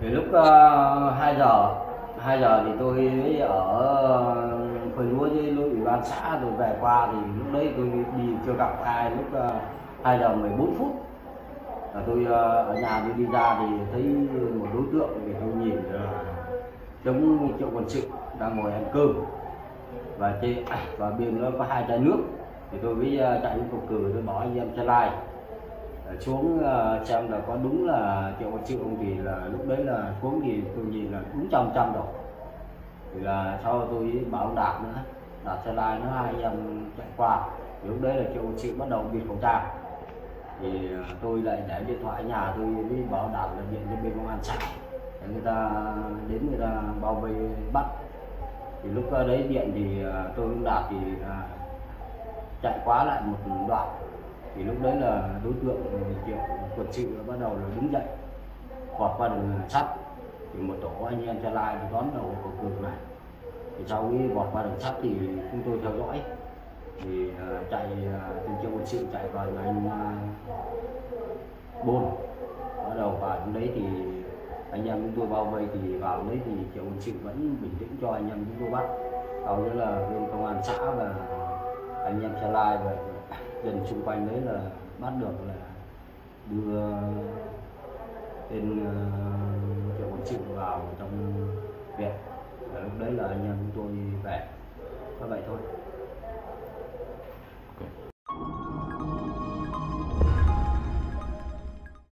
Vì lúc 2 giờ thì tôi ở phường núi với ủy ban xã rồi về qua, thì lúc đấy tôi đi chưa gặp ai. Lúc 2 giờ 14 phút tôi ở nhà, tôi đi ra thì thấy một đối tượng, thì tôi nhìn giống Triệu Quân Sự đang ngồi ăn cơm và chê, và bên nó có 2 chai nước, thì tôi mới chạy đến cột cử, tôi bỏ anh em xe lai xuống xem là có đúng là Triệu Quân Sự không, thì là lúc đấy là xuống thì tôi nhìn là đúng 100% rồi. Thì là sau tôi bảo ông Đạt nữa, Đạt xe lai nó, 2 em chạy qua, thì lúc đấy là Triệu Quân Sự bắt đầu bịt khẩu trang. Thì tôi lại để điện thoại ở nhà, tôi mới bảo Đạt là điện cho bên công an xã để người ta đến, người ta bao vây bắt. Thì lúc đấy điện thì tôi cũng Đạt thì chạy quá lại một đoạn, thì lúc đấy là đối tượng Triệu Quân Sự bắt đầu là đứng dậy vọt qua đường sắt, thì một tổ anh em trở lại đón đầu của cột này. Thì sau khi vọt qua đường sắt thì chúng tôi theo dõi, thì chạy từ Triệu Quân Sự chạy vào nhà anh Bôn, bắt đầu vào trong đấy thì anh em chúng tôi bao vây, thì vào đấy thì Triệu Quân Sự vẫn bình tĩnh cho anh em chúng tôi bắt. Sau đó là bên công an xã và anh em xe lai và dân xung quanh đấy là bắt được, là đưa tên Triệu Quân Sự vào trong viện. Lúc đấy là anh em chúng tôi về, có vậy thôi.